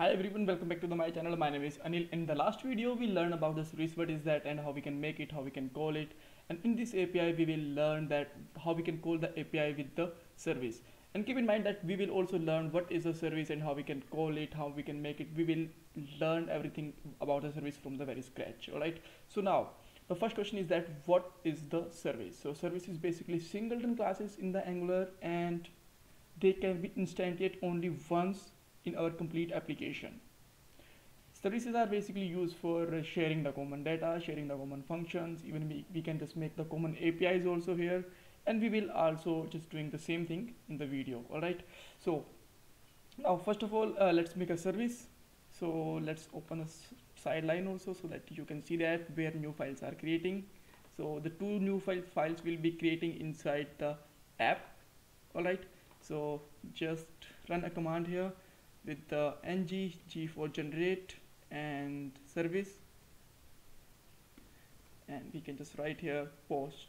Hi everyone, welcome back to my channel. My name is Anil. In the last video we learned about the service, what is that and how we can make it, how we can call it, and in this API we will learn that how we can call the API with the service. And keep in mind that we will also learn what is a service and how we can call it, how we can make it. We will learn everything about the service from the very scratch. Alright, so now the first question is that what is the service? So service is basically singleton classes in the Angular, and they can be instantiated only once in our complete application. Services are basically used for sharing the common data, sharing the common functions. Even we can just make the common APIs also here, and we will also just doing the same thing in the video. All right, so now first of all let's make a service. So let's open a sideline also so that you can see that where new files are creating. So the two new files will be creating inside the app. All right, so just run a command here with the ng g for generate and service, and we can just write here posts,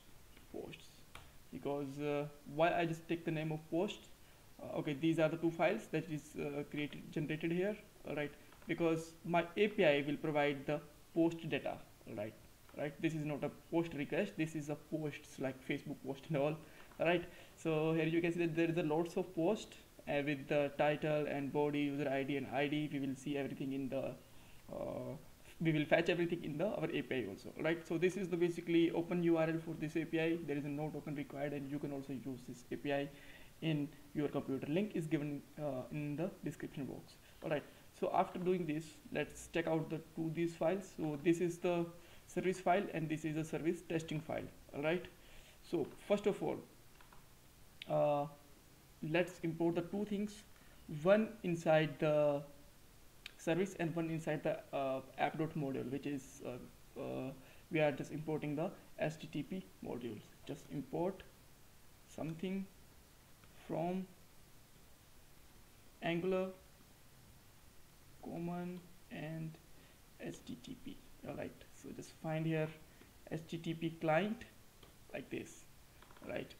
because why I just take the name of posts. Okay, these are the two files that is generated here. All right, because my API will provide the post data. All right, this is not a post request, this is a posts like Facebook post and all. All right, so here you can see that there is a lots of posts with the title and body, user ID and ID. We will see everything in the we will fetch everything in our API also. Right, so this is the basically open URL for this API. There is a no token required, and you can also use this API in your computer. Link is given in the description box. All right, so after doing this, let's check out the these files. So this is the service file and this is a service testing file. All right, so first of all let's import the two things, one inside the service and one inside the app dot module, which is we are just importing the HTTP modules. Just import something from Angular common and HTTP. All right, so just find here HTTP client like this. All right,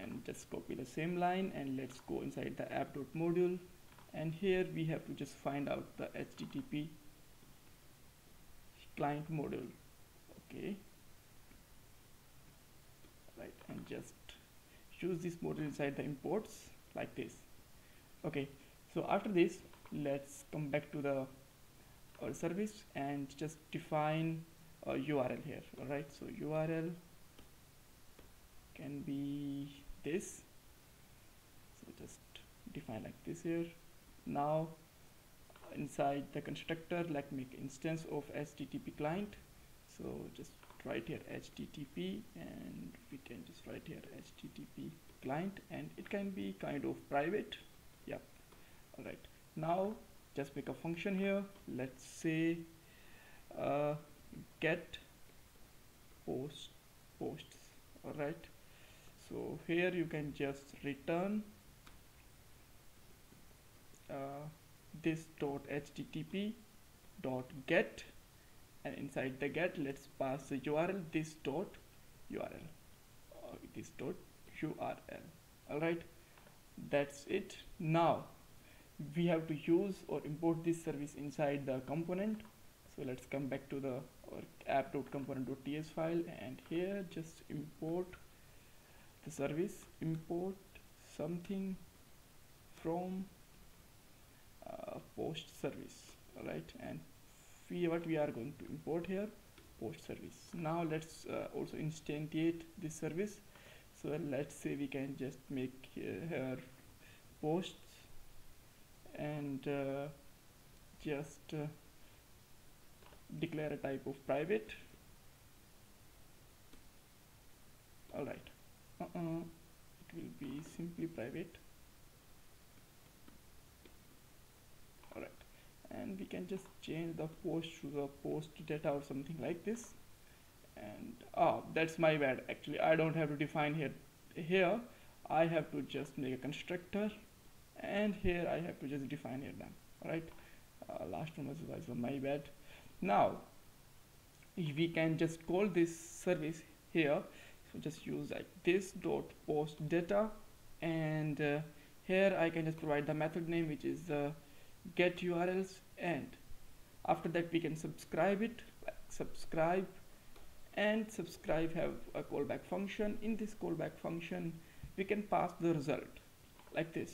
and just copy the same line, and let's go inside the app dot module, and here we have to just find out the HTTP client module. Okay, right, and just use this module inside the imports like this. Okay, so after this let's come back to the our service and just define a URL here. All right, so URL can be this, so just define like this here. Now inside the constructor let me make instance of HTTP client, so just write here HTTP, and we can just write here HTTP client, and it can be kind of private. Yep. All right, now just make a function here. Let's say get posts. All right, so here you can just return this dot HTTP dot get, and inside the get let's pass the URL this dot URL this dot URL. All right, that's it. Now we have to use or import this service inside the component. So let's come back to the app.component.ts file, and here just import the service, import something from post service. All right, and what we are going to import here, post service. Now let's also instantiate this service. So let's say we can just make here posts, and just declare a type of private. All right, it will be simply private. All right, and we can just change the post to the post data or something like this. And that's my bad, actually I don't have to define here I have to just make a constructor, and here I have to just define here then. All right, last one was my bad. Now we can just call this service here, so just use like this dot post data, and here I can just provide the method name, which is get URLs, and after that we can subscribe it. Subscribe and subscribe have a callback function. In this callback function we can pass the result like this,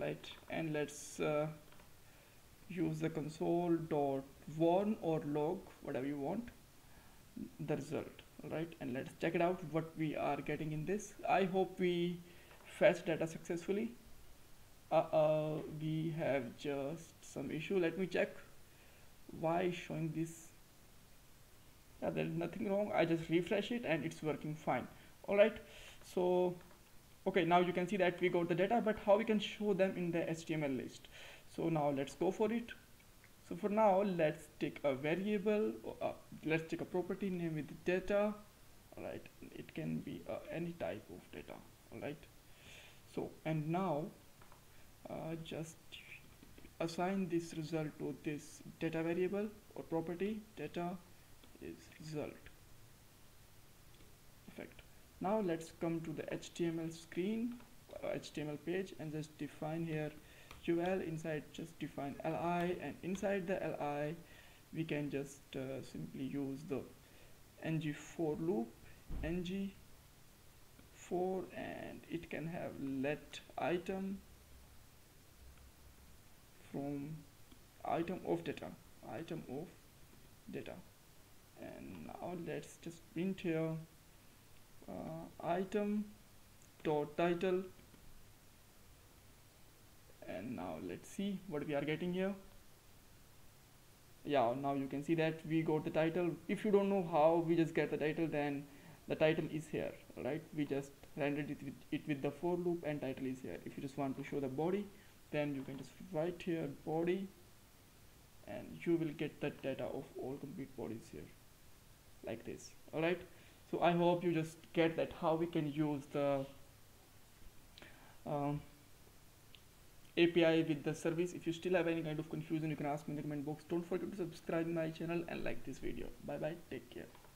right? And let's use the console dot warn or log, whatever you want, the result, right? And let's check it out what we are getting in this. I hope we fetch data successfully. We have just some issue. Let me check why is showing this. Yeah, there is nothing wrong. I just refresh it and it's working fine. All right, so okay, now you can see that we got the data, but how we can show them in the HTML list. So now let's go for it. So for now let's take a variable, let's take a property, name it data. All right, it can be any type of data. All right, so and now just assign this result to this data variable or property. Data is result. Perfect. Now let's come to the HTML screen, HTML page, and just define here ul, inside just define li, and inside the li we can just simply use the ng4 loop, ng4, and it can have let item from item of data. And now let's just print here item dot title, and now let's see what we are getting here. Yeah, now you can see that we got the title. If you don't know how we just get the title, then the title is here, right? We just rendered it with the for loop and title is here. If you just want to show the body, then you can just write here body, and you will get the data of all complete bodies here like this. All right, so I hope you just get that how we can use the API with the service. If you still have any kind of confusion, you can ask me in the comment box. Don't forget to subscribe my channel and like this video. Bye bye, take care.